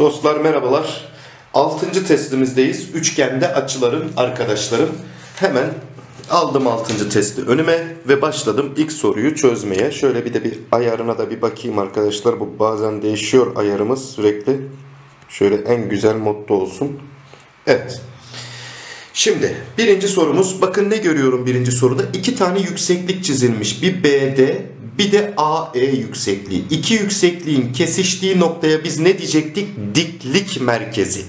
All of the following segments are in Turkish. Dostlar merhabalar. 6. testimizdeyiz. Üçgende açıların arkadaşlarım. Hemen aldım 6. testi önüme ve başladım ilk soruyu çözmeye. Şöyle bir de bir ayarına da bir bakayım arkadaşlar. Bu bazen değişiyor ayarımız sürekli. Şöyle en güzel modda olsun. Evet. Şimdi birinci sorumuz. Bakın ne görüyorum birinci soruda? 2 tane yükseklik çizilmiş. Bir BD, bir de AE yüksekliği. İki yüksekliğin kesiştiği noktaya biz ne diyecektik? Diklik merkezi.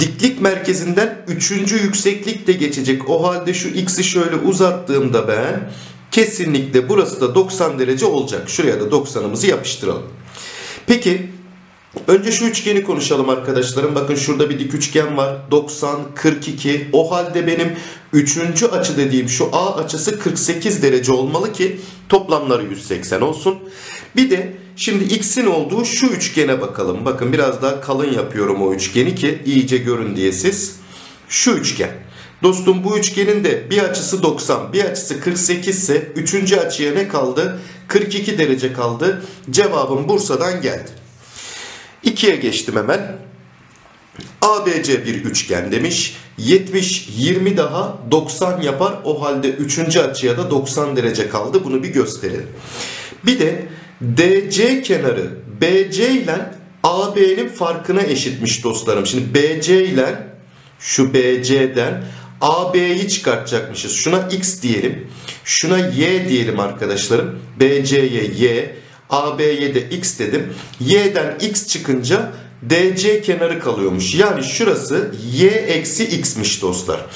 Diklik merkezinden 3. yükseklik de geçecek. O halde şu x'i şöyle uzattığımda ben kesinlikle burası da 90 derece olacak. Şuraya da 90'ımızı yapıştıralım. Peki önce şu üçgeni konuşalım arkadaşlarım. Bakın şurada bir dik üçgen var. 90, 42. O halde benim 3. açı dediğim şu A açısı 48 derece olmalı ki toplamları 180 olsun. Bir de şimdi x'in olduğu şu üçgene bakalım. Bakın biraz daha kalın yapıyorum o üçgeni ki iyice görün diye siz. Şu üçgen. Dostum bu üçgenin de bir açısı 90, bir açısı 48 ise 3. açıya ne kaldı? 42 derece kaldı. Cevabım Bursa'dan geldi. 2'ye geçtim hemen. ABC bir üçgen demiş. 70, 20 daha 90 yapar. O halde 3. açıya da 90 derece kaldı. Bunu bir gösterelim. Bir de DC kenarı BC ile AB'nin farkına eşitmiş dostlarım. Şimdi BC ile şu BC'den AB'yi çıkartacakmışız. Şuna X diyelim. Şuna Y diyelim arkadaşlarım. BC'ye Y. AB'ye de X dedim. Y'den X çıkınca DC kenarı kalıyormuş. Yani şurası Y eksi X'miş dostlar.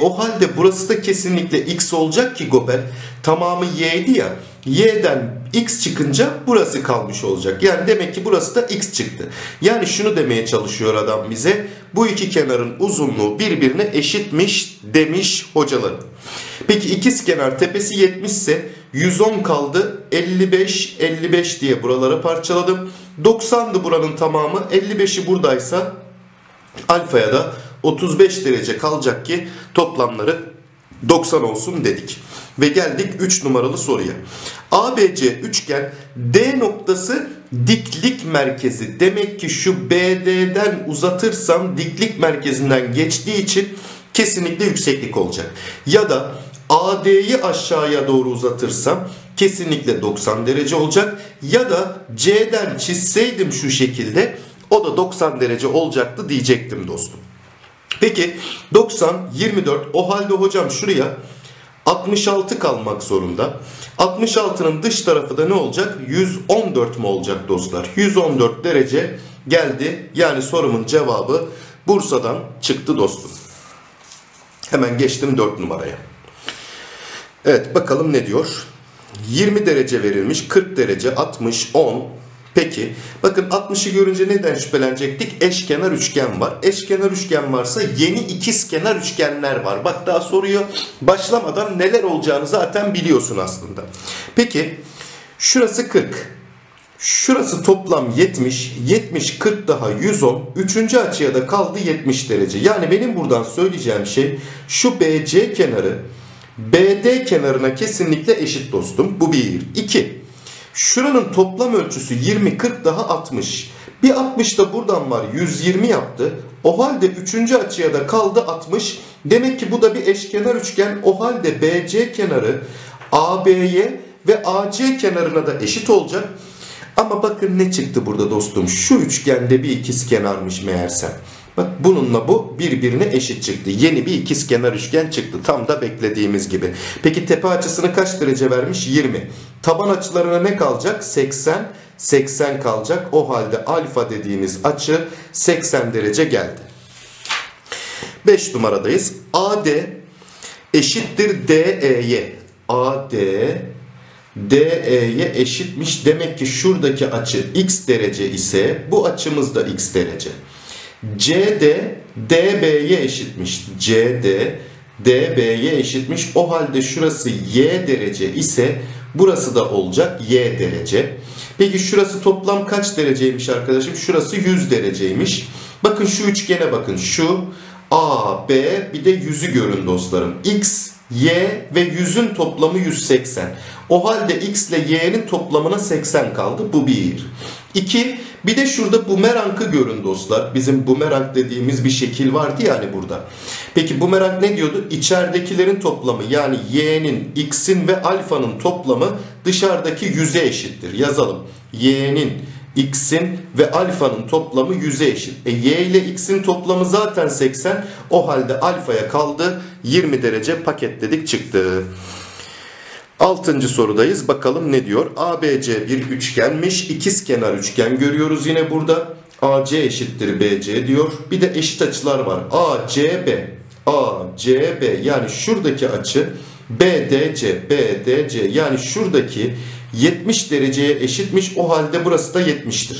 O halde burası da kesinlikle X olacak ki Göbel. Tamamı Y'di ya. Y'den X çıkınca burası kalmış olacak. Yani demek ki burası da X çıktı. Yani şunu demeye çalışıyor adam bize. Bu iki kenarın uzunluğu birbirine eşitmiş demiş hocalar. Peki ikizkenar tepesi 70 ise 110 kaldı. 55, 55 diye buralara parçaladım. 90'dı buranın tamamı. 55'i buradaysa alfaya da 35 derece kalacak ki toplamları 90 olsun dedik. Ve geldik 3 numaralı soruya. ABC üçgen D noktası diklik merkezi. Demek ki şu BD'den uzatırsam diklik merkezinden geçtiği için kesinlikle yükseklik olacak. Ya da AD'yi aşağıya doğru uzatırsam kesinlikle 90 derece olacak. Ya da C'den çizseydim şu şekilde o da 90 derece olacaktı diyecektim dostum. Peki 90, 24 o halde hocam şuraya 66 kalmak zorunda. 66'nın dış tarafı da ne olacak? 114 mu olacak dostlar? 114 derece geldi. Yani sorumun cevabı Bursa'dan çıktı dostum. Hemen geçtim 4 numaraya. Evet bakalım ne diyor? 20 derece verilmiş, 40 derece, 60, 10. Peki bakın 60'ı görünce neden şüphelenecektik? Eşkenar üçgen var. Eşkenar üçgen varsa yeni ikizkenar üçgenler var. Bak daha soruyor başlamadan neler olacağını zaten biliyorsun aslında. Peki şurası 40. Şurası toplam 70, 70, 40 daha 110, 3. açıya da kaldı 70 derece. Yani benim buradan söyleyeceğim şey şu BC kenarı BD kenarına kesinlikle eşit dostum. Bu 1. 2. Şuranın toplam ölçüsü 20, 40 daha 60. Bir 60 da buradan var 120 yaptı. O halde 3. açıya da kaldı 60. Demek ki bu da bir eşkenar üçgen. O halde BC kenarı AB'ye ve AC kenarına da eşit olacak. Ama bakın ne çıktı burada dostum. Şu üçgende bir ikizkenarmış meğersem. Bak bununla bu birbirine eşit çıktı. Yeni bir ikizkenar üçgen çıktı. Tam da beklediğimiz gibi. Peki tepe açısını kaç derece vermiş? 20. Taban açılarına ne kalacak? 80. 80 kalacak. O halde alfa dediğimiz açı 80 derece geldi. 5 numaradayız. AD eşittir DE'ye. AD DE'ye eşitmiş. Demek ki şuradaki açı x derece ise bu açımız da x derece. CD DB'ye eşitmiş. CD DB'ye eşitmiş. O halde şurası y derece ise burası da olacak y derece. Peki şurası toplam kaç dereceymiş arkadaşım? Şurası 100 dereceymiş. Bakın şu üçgene bakın. Şu A, B bir de 100'ü görün dostlarım. X, y ve 100'ün toplamı 180. O halde x ile y'nin toplamına 80 kaldı. Bu 1. 2. Bir de şurada bumerangı görün dostlar. Bizim bumerang dediğimiz bir şekil vardı yani burada. Peki bumerang ne diyordu? İçeridekilerin toplamı, yani y'nin, x'in ve alfanın toplamı dışarıdaki yüze eşittir. Yazalım. Y'nin, x'in ve alfanın toplamı 100'e eşit. Y ile x'in toplamı zaten 80. O halde alfaya kaldı 20 derece, paketledik, çıktı. 6. sorudayız. Bakalım ne diyor? ABC bir üçgenmiş. İkizkenar üçgen görüyoruz yine burada. AC eşittir BC diyor. Bir de eşit açılar var. ACB yani şuradaki açı, BDC yani şuradaki 70 dereceye eşitmiş. O halde burası da 70'tir.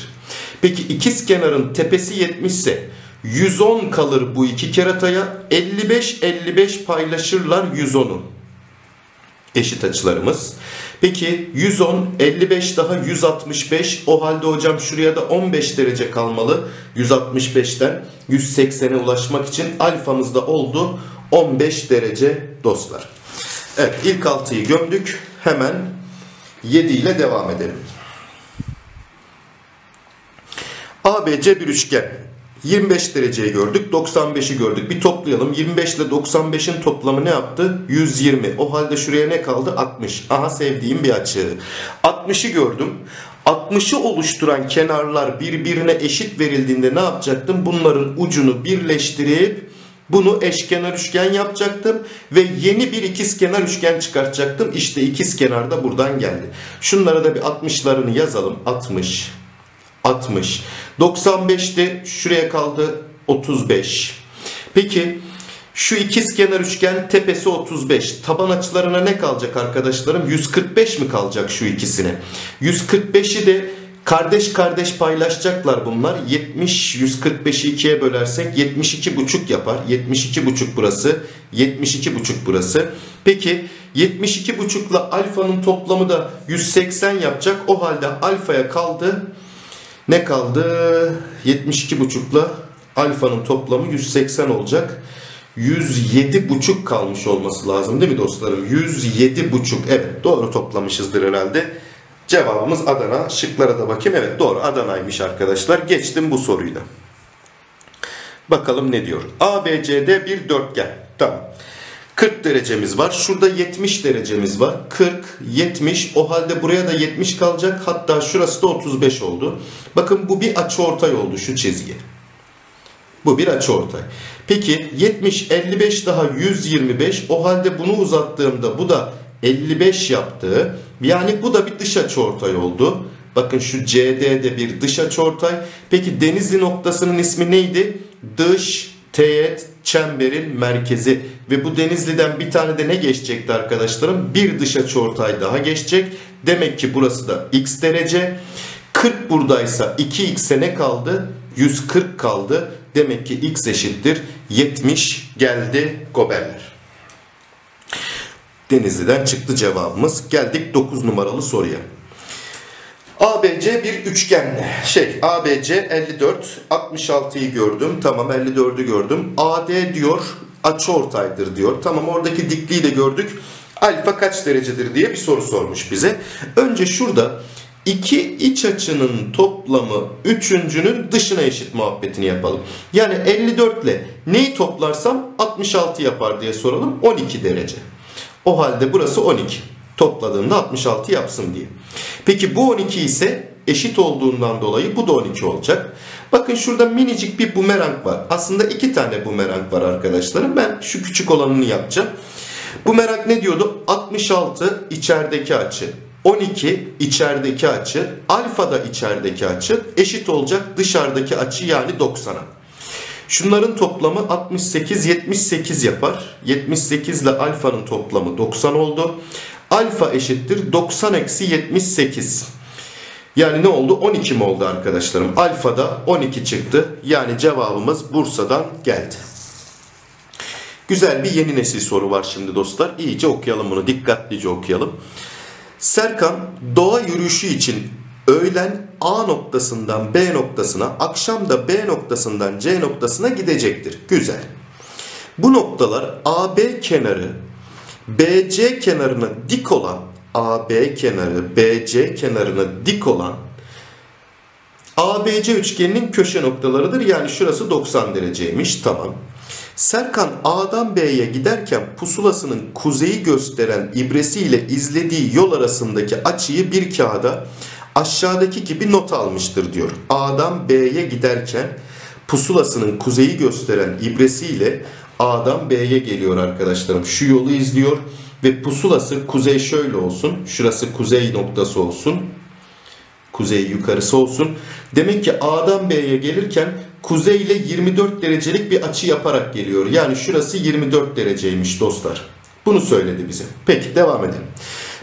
Peki ikizkenarın tepesi 70 ise 110 kalır bu iki kerataya. 55 paylaşırlar 110'u. Eşit açılarımız. Peki 110, 55 daha 165. O halde hocam şuraya da 15 derece kalmalı. 165'ten 180'e ulaşmak için alfamız da oldu 15 derece dostlar. Evet, ilk 6'yı gömdük. Hemen 7 ile devam edelim. ABC bir üçgen. 25 dereceyi gördük, 95'i gördük. Bir toplayalım. 25 ile 95'in toplamı ne yaptı? 120. O halde şuraya ne kaldı? 60. Aha, sevdiğim bir açı. 60'ı gördüm. 60'ı oluşturan kenarlar birbirine eşit verildiğinde ne yapacaktım? Bunların ucunu birleştirip bunu eşkenar üçgen yapacaktım ve yeni bir ikizkenar üçgen çıkartacaktım. İşte ikizkenar da buradan geldi. Şunlara da bir 60'larını yazalım. 60. 95'ti. Şuraya kaldı 35. Peki şu ikizkenar üçgen tepesi 35. Taban açılarına ne kalacak arkadaşlarım? 145 mi kalacak şu ikisine? 145'i de kardeş kardeş paylaşacaklar bunlar. 70, 145'i 2'ye bölersek 72,5 yapar. 72,5 burası, 72,5 burası. Peki 72,5 ile alfanın toplamı da 180 yapacak. O halde alfaya kaldı. Ne kaldı? 72,5 ile alfanın toplamı 180 olacak. 107,5 kalmış olması lazım değil mi dostlarım? 107,5. Evet, doğru toplamışızdır herhalde. Cevabımız Adana. Şıklara da bakayım. Evet, doğru, Adana'ymış arkadaşlar. Geçtim bu soruyu da. Bakalım ne diyor? ABCD bir dörtgen. Tamam. 40 derecemiz var. Şurada 70 derecemiz var. 40, 70. O halde buraya da 70 kalacak. Hatta şurası da 35 oldu. Bakın bu bir açıortay oldu şu çizgi. Bu bir açıortay. Peki 70, 55 daha 125. O halde bunu uzattığımda bu da 55 yaptı. Yani bu da bir dış açıortay oldu. Bakın şu CD'de bir dış açıortay. Peki Denizli noktasının ismi neydi? Dış teğet çemberin merkezi. Ve bu Denizli'den bir tane de ne geçecekti arkadaşlarım? Bir dış açıortay daha geçecek. Demek ki burası da x derece. 40 buradaysa 2x'e ne kaldı? 140 kaldı. Demek ki x eşittir 70 geldi goberler. Denizli'den çıktı cevabımız. Geldik 9 numaralı soruya. ABC bir üçgen. ABC 54. 66'yı gördüm. Tamam, 54'ü gördüm. AD diyor açıortaydır diyor. Tamam, oradaki dikliği de gördük. Alfa kaç derecedir diye bir soru sormuş bize. Önce şurada iki iç açının toplamı üçüncünün dışına eşit muhabbetini yapalım. Yani 54 ile neyi toplarsam 66 yapar diye soralım. 12 derece. O halde burası 12. Topladığında 66 yapsın diye. Peki bu 12 ise eşit olduğundan dolayı bu da 12 olacak. Bakın şurada minicik bir bumerang var. Aslında iki tane bumerang var arkadaşlarım. Ben şu küçük olanını yapacağım. Bumerang ne diyordu? 66 içerideki açı, 12 içerideki açı, alfa da içerideki açı eşit olacak dışarıdaki açı, yani 90'a. Şunların toplamı 68, 78 yapar. 78 ile alfanın toplamı 90 oldu. Alfa eşittir 90 eksi 78. Yani ne oldu? 12 mi oldu arkadaşlarım? Alfa'da 12 çıktı. Yani cevabımız Bursa'dan geldi. Güzel bir yeni nesil soru var şimdi dostlar. İyice okuyalım bunu. Dikkatlice okuyalım. Serkan doğa yürüyüşü için öğlen A noktasından B noktasına, akşam da B noktasından C noktasına gidecektir. Güzel. Bu noktalar AB kenarı BC kenarına dik olan ABC üçgeninin köşe noktalarıdır. Yani şurası 90 dereceymiş. Tamam. Serkan A'dan B'ye giderken pusulasının kuzeyi gösteren ibresiyle izlediği yol arasındaki açıyı bir kağıda aşağıdaki gibi not almıştır diyor. A'dan B'ye giderken pusulasının kuzeyi gösteren ibresiyle A'dan B'ye geliyor arkadaşlarım. Şu yolu izliyor ve pusulası kuzey şöyle olsun. Şurası kuzey noktası olsun. Kuzey yukarısı olsun. Demek ki A'dan B'ye gelirken kuzey ile 24 derecelik bir açı yaparak geliyor. Yani şurası 24 dereceymiş dostlar. Bunu söyledi bize. Peki devam edelim.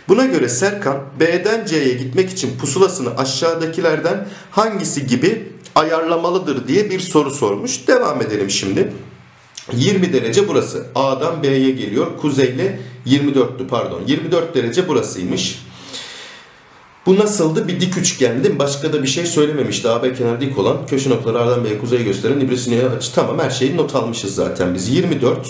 Buna göre Serkan B'den C'ye gitmek için pusulasını aşağıdakilerden hangisi gibi ayarlamalıdır diye bir soru sormuş. Devam edelim şimdi. 20 derece burası. A'dan B'ye geliyor. Kuzeyle 24'tü pardon. 24 derece burasıymış. Bu nasıldı? Bir dik üçgendi. Başka da bir şey söylememişti. AB kenarı dik olan köşe noktaları A'dan B'ye kuzeye gösteren ibresini aç. Tamam, her şeyi not almışız zaten biz. 24.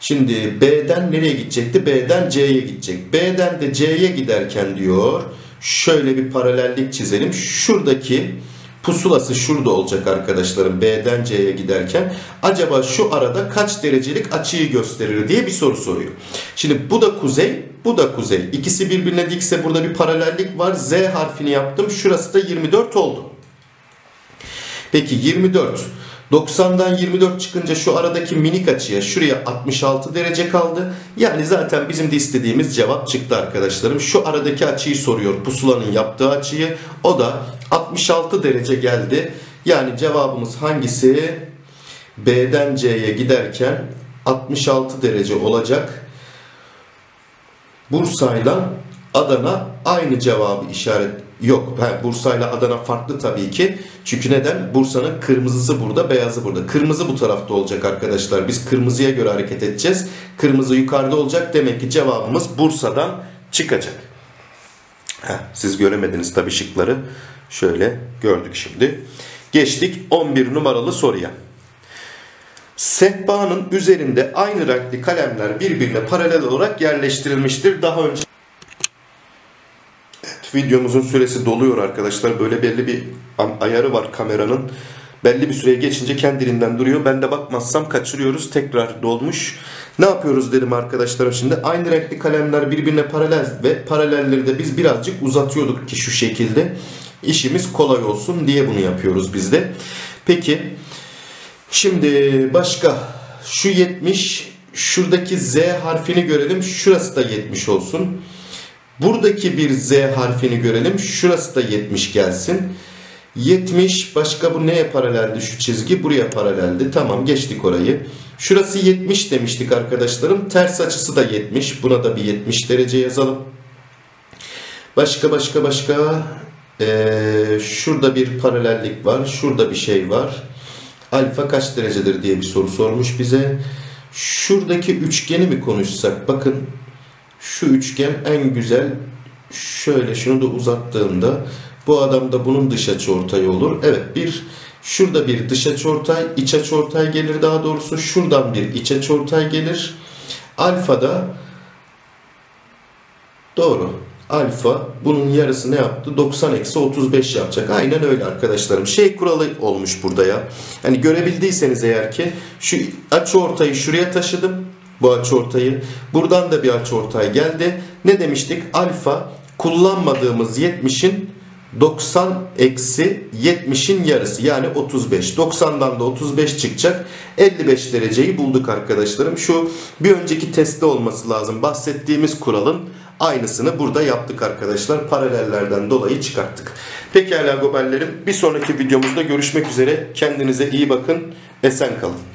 Şimdi B'den nereye gidecekti? B'den C'ye gidecek. B'den de C'ye giderken diyor. Şöyle bir paralellik çizelim. Şuradaki pusulası şurada olacak arkadaşlarım. B'den C'ye giderken acaba şu arada kaç derecelik açıyı gösterir diye bir soru soruyor. Şimdi bu da kuzey, bu da kuzey. İkisi birbirine dikse burada bir paralellik var. Z harfini yaptım. Şurası da 24 oldu. Peki 24. 90'dan 24 çıkınca şu aradaki minik açıya, şuraya 66 derece kaldı. Yani zaten bizim de istediğimiz cevap çıktı arkadaşlarım. Şu aradaki açıyı soruyor. Pusulanın yaptığı açıyı. O da 66 derece geldi. Yani cevabımız hangisi? B'den C'ye giderken 66 derece olacak. Bursa'yla Adana aynı cevabı işaret. Yok, Bursa'yla Adana farklı tabii ki. Çünkü neden? Bursa'nın kırmızısı burada, beyazı burada. Kırmızı bu tarafta olacak arkadaşlar. Biz kırmızıya göre hareket edeceğiz. Kırmızı yukarıda olacak. Demek ki cevabımız Bursa'dan çıkacak. Siz göremediniz tabii şıkları. Şöyle gördük şimdi. Geçtik 11 numaralı soruya. Sehpanın üzerinde aynı renkli kalemler birbirine paralel olarak yerleştirilmiştir. Daha önce videomuzun süresi doluyor arkadaşlar. Böyle belli bir ayarı var kameranın. Belli bir süreye geçince kendiliğinden duruyor. Ben de bakmazsam kaçırıyoruz. Tekrar dolmuş. Ne yapıyoruz dedim arkadaşlarım şimdi. Aynı renkli kalemler birbirine paralel ve paralelleri de biz birazcık uzatıyorduk ki şu şekilde. İşimiz kolay olsun diye bunu yapıyoruz biz de. Peki. Şimdi başka. Şu 70. Şuradaki Z harfini görelim. Şurası da 70 olsun. Buradaki bir Z harfini görelim. Şurası da 70 gelsin. 70. Başka bu neye paraleldi? Şu çizgi buraya paraleldi. Tamam, geçtik orayı. Şurası 70 demiştik arkadaşlarım. Ters açısı da 70. Buna da bir 70 derece yazalım. Başka. Şurada bir paralellik var. Şurada bir şey var. Alfa kaç derecedir diye bir soru sormuş bize. Şuradaki üçgeni mi konuşsak? Bakın. Şu üçgen en güzel. Şöyle şunu da uzattığımda bu adam da bunun dış açıortayı olur. Evet, bir şurada bir dış açıortay, iç açıortay gelir daha doğrusu. Şuradan bir iç açıortay gelir. Alfa da doğru. Alfa bunun yarısı ne yaptı? 90-35 yapacak. Aynen öyle arkadaşlarım. Şey kuralı olmuş burada ya. Hani görebildiyseniz eğer ki şu açıortayı şuraya taşıdım. Bu açıortayı. Buradan da bir açıortay geldi. Ne demiştik? Alfa kullanmadığımız 70'in 90-70'in yarısı. Yani 35. 90'dan da 35 çıkacak. 55 dereceyi bulduk arkadaşlarım. Şu bir önceki testte olması lazım. Bahsettiğimiz kuralın aynısını burada yaptık arkadaşlar. Paralellerden dolayı çıkarttık. Pekala goberlerim. Bir sonraki videomuzda görüşmek üzere. Kendinize iyi bakın. Esen kalın.